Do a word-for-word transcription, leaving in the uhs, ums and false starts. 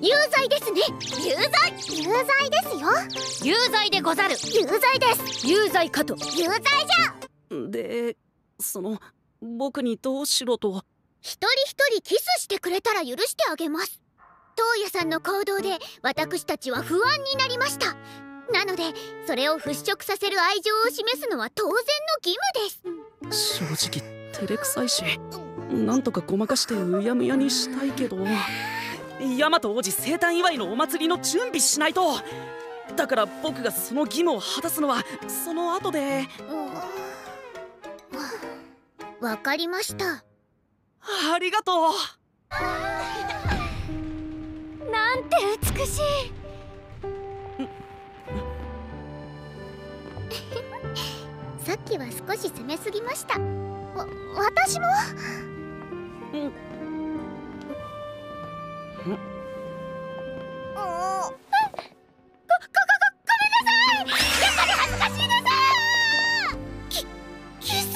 有罪ですね。有罪、有罪ですよ。有罪でござる。有罪です。有罪かと。有罪じゃ。で、その僕にどうしろと？一人一人キスしてくれたら許してあげます。燈矢さんの行動で私たちは不安になりました。なのでそれを払拭させる愛情を示すのは当然の義務です。正直照れくさいし、なんとかごまかしてうやむやにしたいけど、大和王子生誕祝いのお祭りの準備しないと。だから僕がその義務を果たすのはその後で。わかりました。ありがとう。なんて美しい。さっきは少し攻めすぎました。わ、私も。ご、ご、ご、ごめんなさい。やっぱり恥ずかしいです。き、キス。